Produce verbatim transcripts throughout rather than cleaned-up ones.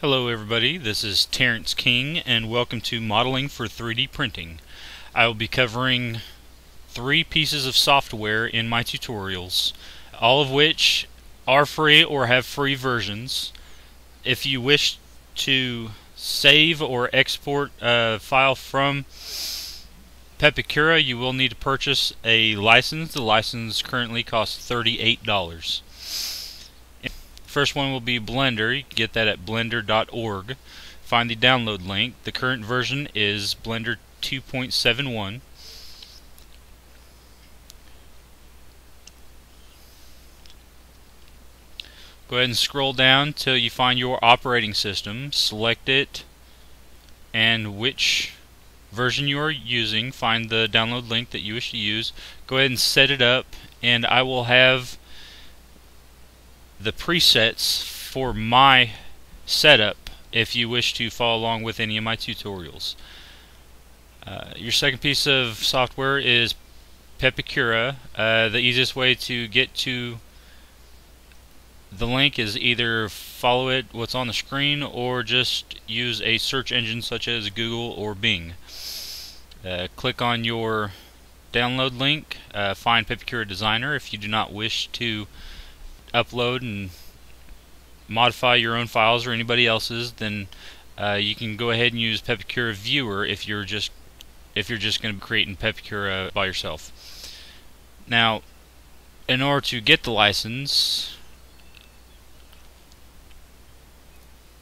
Hello everybody, this is Terence King and welcome to Modeling for three D Printing. I will be covering three pieces of software in my tutorials, all of which are free or have free versions. If you wish to save or export a file from Pepakura, you will need to purchase a license. The license currently costs thirty-eight dollars. First one will be Blender. You can get that at blender dot org. Find the download link. The current version is Blender two point seven one. Go ahead and scroll down till you find your operating system. Select it and which version you are using. Find the download link that you wish to use. Go ahead and set it up, and I will have the presets for my setup if you wish to follow along with any of my tutorials. Uh, your second piece of software is Pepakura. Uh, the easiest way to get to the link is either follow it what's on the screen or just use a search engine such as Google or Bing. Uh, click on your download link, uh, find Pepakura Designer if you do not wish to upload and modify your own files or anybody else's. Then uh, you can go ahead and use Pepakura Viewer if you're just if you're just going to be creating Pepakura by yourself. Now, in order to get the license,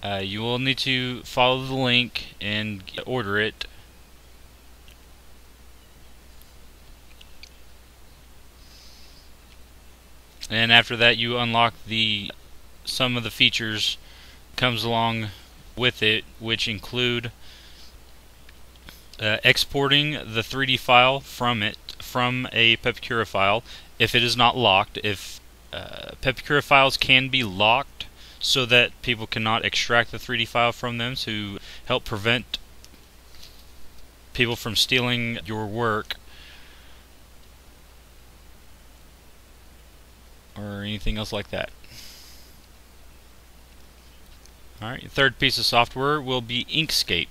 uh, you will need to follow the link and order it. And after that, you unlock the some of the features comes along with it, which include uh, exporting the three D file from it from a Pepakura file if it is not locked. If uh, Pepakura files can be locked so that people cannot extract the three D file from them, to help prevent people from stealing your work or anything else like that. Alright, the third piece of software will be Inkscape.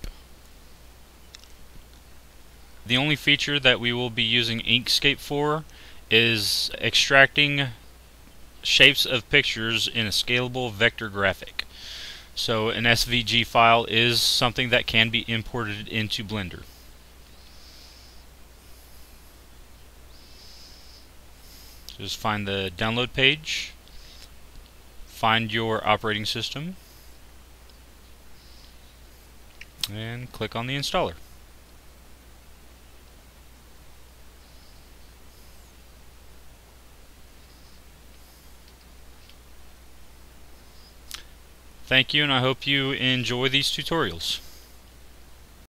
The only feature that we will be using Inkscape for is extracting shapes of pictures in a scalable vector graphic. So an S V G file is something that can be imported into Blender. Just find the download page, find your operating system, and click on the installer. Thank you, and I hope you enjoy these tutorials.